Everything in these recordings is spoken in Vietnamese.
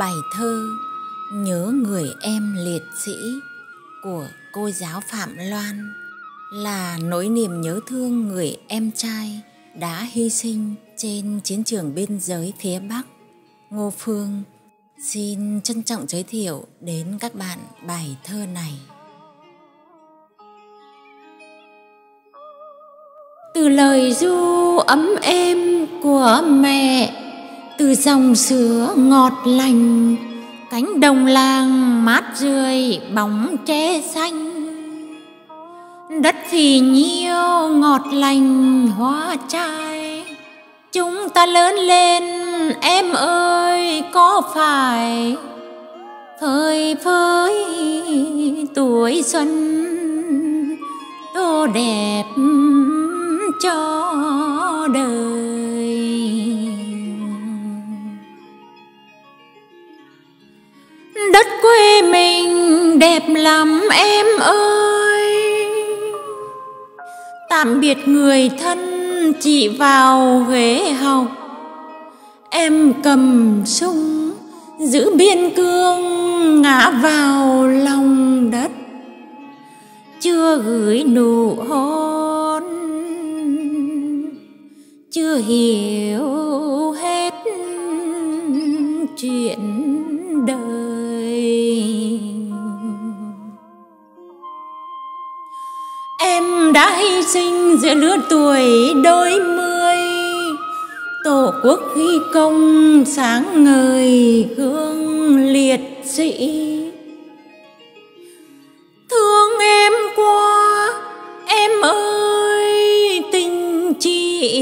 Bài thơ Nhớ Người Em Liệt Sĩ của cô giáo Phạm Loan là nỗi niềm nhớ thương người em trai đã hy sinh trên chiến trường biên giới phía Bắc. Ngô Phương xin trân trọng giới thiệu đến các bạn bài thơ này. Từ lời ru ấm êm của mẹ, từ dòng sữa ngọt lành, cánh đồng làng mát rượi bóng tre xanh. Đất phì nhiêu ngọt lành hoa trái, chúng ta lớn lên em ơi có phải phơi phới tuổi xuân tô đẹp cho đời. Đất quê mình đẹp lắm em ơi, tạm biệt người thân chị vào ghế học. Em cầm súng giữ biên cương ngã vào lòng đất, chưa gửi nụ hôn, chưa hiểu hết chuyện đời. Em đã hy sinh giữa lứa tuổi đôi mươi, tổ quốc ghi công sáng ngời gương liệt sĩ. Thương em quá em ơi tình chị,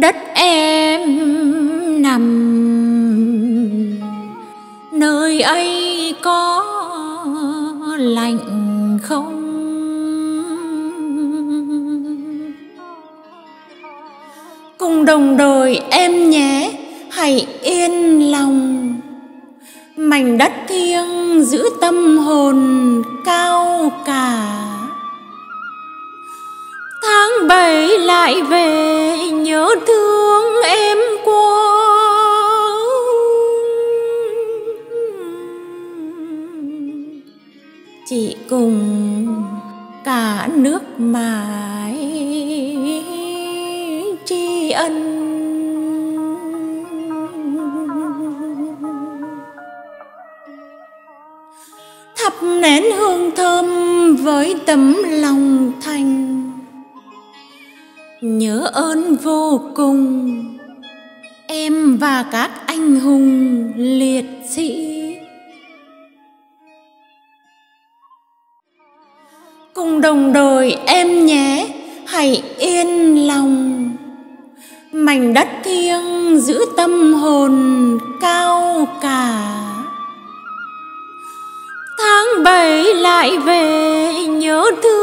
đất em nằm nơi ấy có lạnh không? Cùng đồng đội em nhé hãy yên lòng, mảnh đất thiêng giữ tâm hồn cao cả. Tháng 7 lại về nhớ thương em quá, chị cùng cả nước mãi tri ân. Thắp nén hương thơm với tấm lòng thành, nhớ ơn vô cùng em và các anh hùng liệt sĩ. Cùng đồng đội em nhé hãy yên lòng, mảnh đất thiêng giữ tâm hồn cao cả. Tháng 7 lại về nhớ thương.